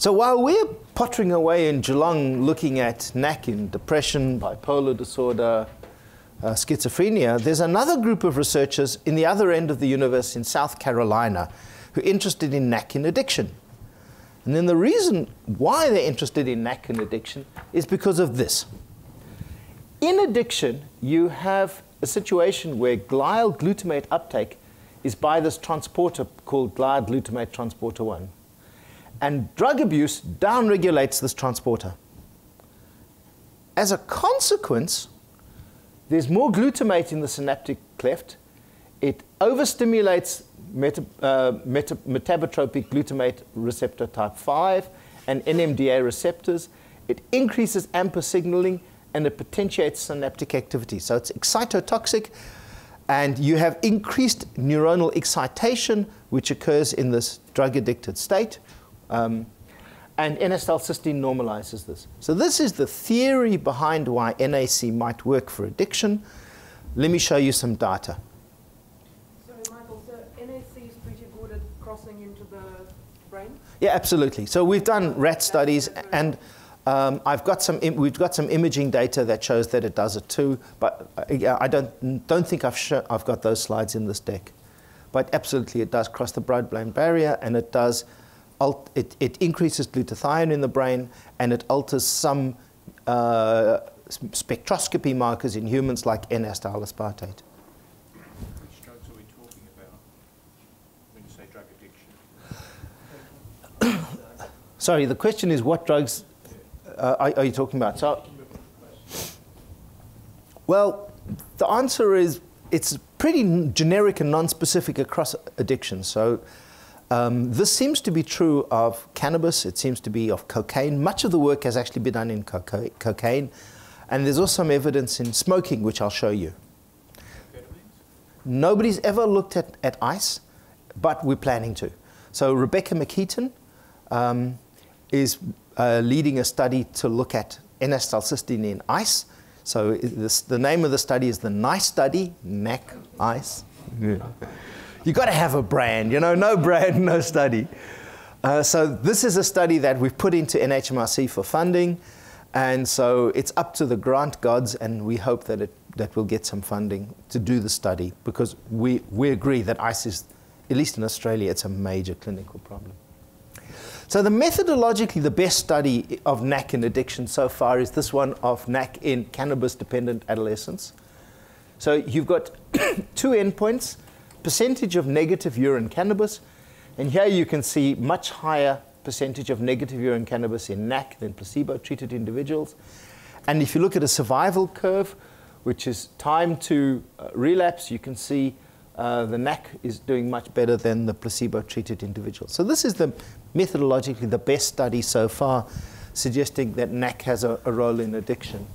So while we're pottering away in Geelong looking at NAC in depression, bipolar disorder, schizophrenia, there's another group of researchers in the other end of the universe in South Carolina who are interested in NAC in addiction. And then the reason why they're interested in NAC in addiction is because of this. In addiction, you have a situation where glial glutamate uptake is by this transporter called glial glutamate transporter 1. And drug abuse downregulates this transporter. As a consequence, there's more glutamate in the synaptic cleft. It overstimulates metabotropic glutamate receptor type 5 and NMDA receptors. It increases AMPA signaling and it potentiates synaptic activity. So it's excitotoxic, and you have increased neuronal excitation, which occurs in this drug-addicted state. And N-acetylcysteine normalizes this. So this is the theory behind why NAC might work for addiction. Let me show you some data. Sorry, Michael, so NAC is pretty good at crossing into the brain? Yeah, absolutely. So we've done rat studies, and we've got some imaging data that shows that it does it too. But I don't think I've got those slides in this deck. But absolutely, it does cross the blood-brain barrier, and it does. It increases glutathione in the brain, and it alters some spectroscopy markers in humans like N-acetyl aspartate. Which drugs are we talking about when you say drug addiction? Sorry, the question is what drugs are you talking about? So, well, the answer is it's pretty generic and non-specific across addiction. So. This seems to be true of cannabis, it seems to be of cocaine. Much of the work has actually been done in cocaine. And there's also some evidence in smoking, which I'll show you. Nobody's ever looked at ICE, but we're planning to. So Rebecca McKeeton is leading a study to look at N-acetylcysteine in ICE. So the name of the study is the NICE study, NAC ICE. Yeah. You've got to have a brand, you know, no brand, no study. So this is a study that we've put into NHMRC for funding, and so it's up to the grant gods, and we hope that we'll get some funding to do the study, because we agree that ICE is, at least in Australia, it's a major clinical problem. So the methodologically, the best study of NAC in addiction so far is this one of NAC in cannabis-dependent adolescents. So you've got two endpoints. Percentage of negative urine cannabis, and here you can see much higher percentage of negative urine cannabis in NAC than placebo-treated individuals. And if you look at a survival curve, which is time to relapse, you can see the NAC is doing much better than the placebo-treated individuals. So this is the methodologically the best study so far, suggesting that NAC has a role in addiction.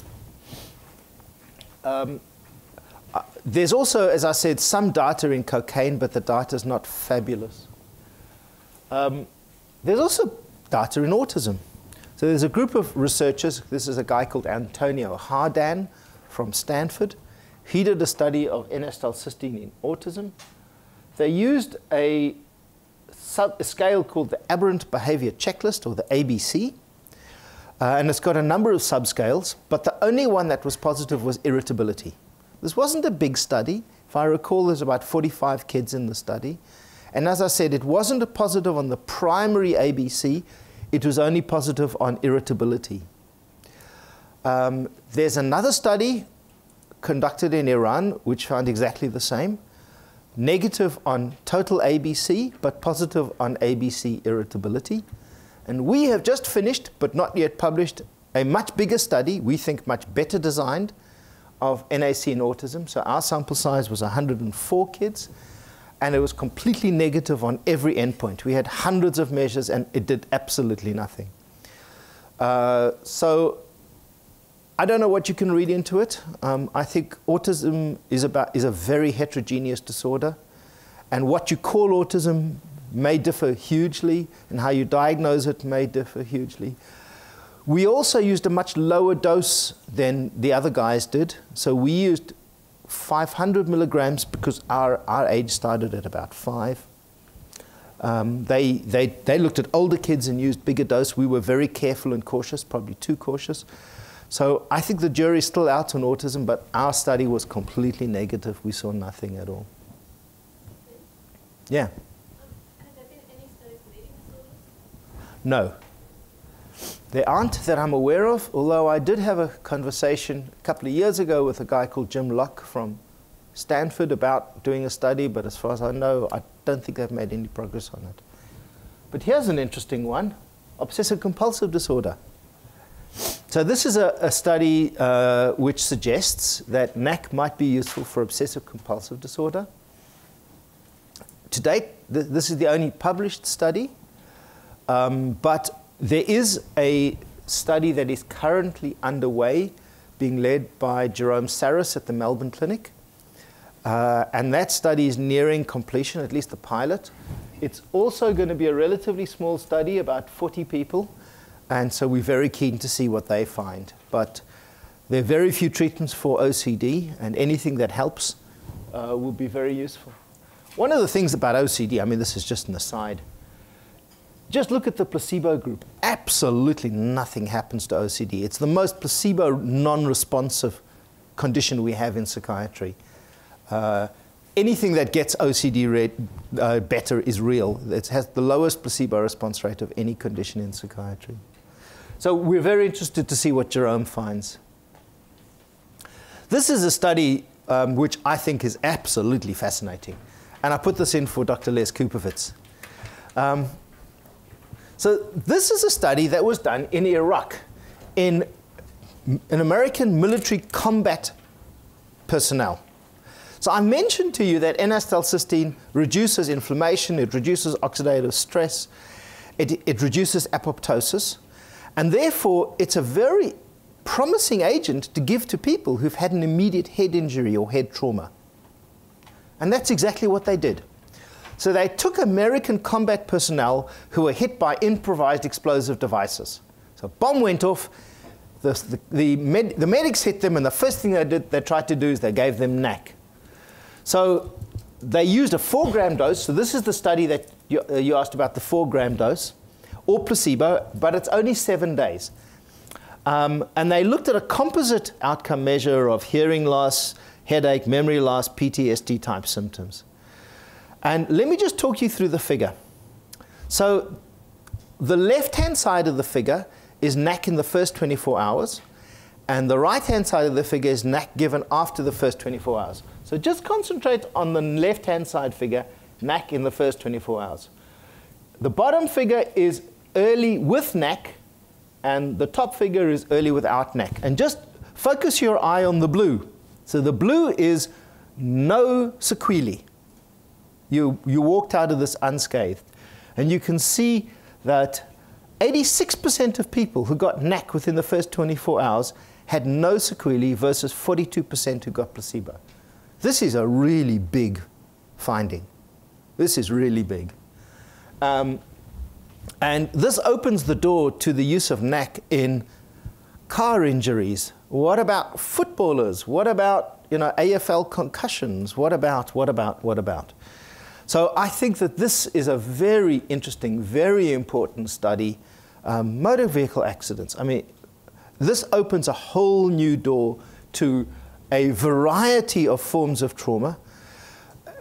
There's also, as I said, some data in cocaine, but the data's not fabulous. There's also data in autism. So there's a group of researchers. This is a guy called Antonio Hardan from Stanford. He did a study of N-acetylcysteine in autism. They used a scale called the Aberrant Behavior Checklist, or the ABC. And it's got a number of subscales, but the only one that was positive was irritability. This wasn't a big study. If I recall, there's about 45 kids in the study. And as I said, it wasn't a positive on the primary ABC. It was only positive on irritability. There's another study conducted in Iran, which found exactly the same. Negative on total ABC, but positive on ABC irritability. And we have just finished, but not yet published, a much bigger study, we think much better designed, of NAC in autism. So our sample size was 104 kids, and it was completely negative on every endpoint. We had hundreds of measures, and it did absolutely nothing. So I don't know what you can read into it. I think autism is a very heterogeneous disorder, and what you call autism may differ hugely, and how you diagnose it may differ hugely. We also used a much lower dose than the other guys did. So we used 500 milligrams because our age started at about 5. They looked at older kids and used bigger dose. We were very careful and cautious, probably too cautious. So I think the jury's still out on autism, but our study was completely negative. We saw nothing at all. Yeah? Have there been any studies with eating disorders? No. There aren't that I'm aware of, although I did have a conversation a couple of years ago with a guy called Jim Locke from Stanford about doing a study, but as far as I know, I don't think they've made any progress on it. But here's an interesting one, obsessive compulsive disorder. So this is a study which suggests that NAC might be useful for obsessive compulsive disorder. To date, this is the only published study, but there is a study that is currently underway being led by Jerome Sarris at the Melbourne Clinic, and that study is nearing completion, at least the pilot. It's also going to be a relatively small study, about 40 people. And so we're very keen to see what they find. But there are very few treatments for OCD, and anything that helps will be very useful. One of the things about OCD, I mean, this is just an aside. Just look at the placebo group. Absolutely nothing happens to OCD. It's the most placebo non-responsive condition we have in psychiatry. Anything that gets OCD better is real. It has the lowest placebo response rate of any condition in psychiatry. So we're very interested to see what Jerome finds. This is a study which I think is absolutely fascinating. And I put this in for Dr. Les Kuperovitz. So this is a study that was done in Iraq in an American military combat personnel. So I mentioned to you that N-acetylcysteine reduces inflammation, it reduces oxidative stress, it reduces apoptosis, and therefore it's a very promising agent to give to people who've had an immediate head injury or head trauma. And that's exactly what they did. So they took American combat personnel who were hit by improvised explosive devices. So a bomb went off, the medics hit them, and the first thing they did, they tried to do is they gave them NAC. So they used a 4-gram dose. So this is the study that you asked about, the 4-gram dose, or placebo, but it's only 7 days. And they looked at a composite outcome measure of hearing loss, headache, memory loss, PTSD type symptoms. And let me just talk you through the figure. So the left-hand side of the figure is NAC in the first 24 hours, and the right-hand side of the figure is NAC given after the first 24 hours. So just concentrate on the left-hand side figure, NAC in the first 24 hours. The bottom figure is early with NAC, and the top figure is early without NAC. And just focus your eye on the blue. So the blue is no sequelae. You walked out of this unscathed. And you can see that 86% of people who got NAC within the first 24 hours had no sequelae versus 42% who got placebo. This is a really big finding. This is really big. And this opens the door to the use of NAC in car injuries. What about footballers? What about, you know, AFL concussions? What about? So I think that this is a very interesting, very important study. Motor vehicle accidents. I mean, this opens a whole new door to a variety of forms of trauma.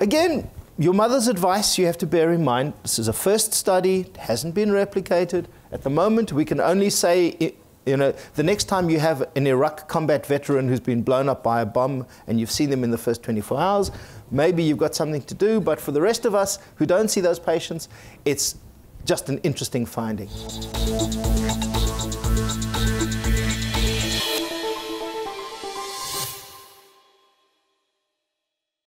Again, your mother's advice you have to bear in mind. This is a first study. It hasn't been replicated. At the moment, we can only say, you know, the next time you have an Iraq combat veteran who's been blown up by a bomb and you've seen them in the first 24 hours, maybe you've got something to do. But for the rest of us who don't see those patients, it's just an interesting finding.